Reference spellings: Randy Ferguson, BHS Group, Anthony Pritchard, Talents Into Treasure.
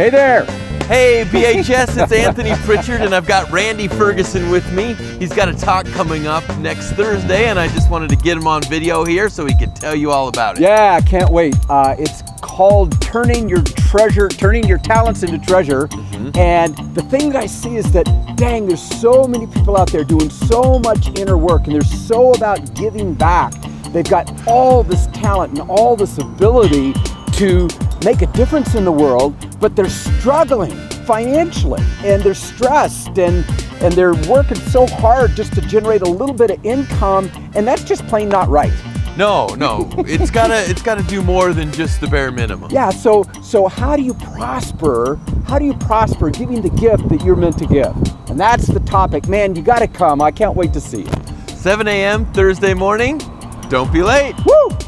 Hey there! Hey BHS, it's Anthony Pritchard and I've got Randy Ferguson with me. He's got a talk coming up next Thursday and I just wanted to get him on video here so he could tell you all about it. Yeah, I can't wait. It's called Turning Your Talents into Treasure. And the thing that I see is that, dang, there's so many people out there doing so much inner work and they're so about giving back. They've got all this talent and all this ability to make a difference in the world, but they're struggling financially and they're stressed and they're working so hard just to generate a little bit of income, and that's just plain not right. No, it's gotta do more than just the bare minimum. Yeah, so how do you prosper? How do you prosper giving the gift that you're meant to give? And that's the topic. Man, you gotta come. I can't wait to see you. 7 a.m. Thursday morning. Don't be late. Woo!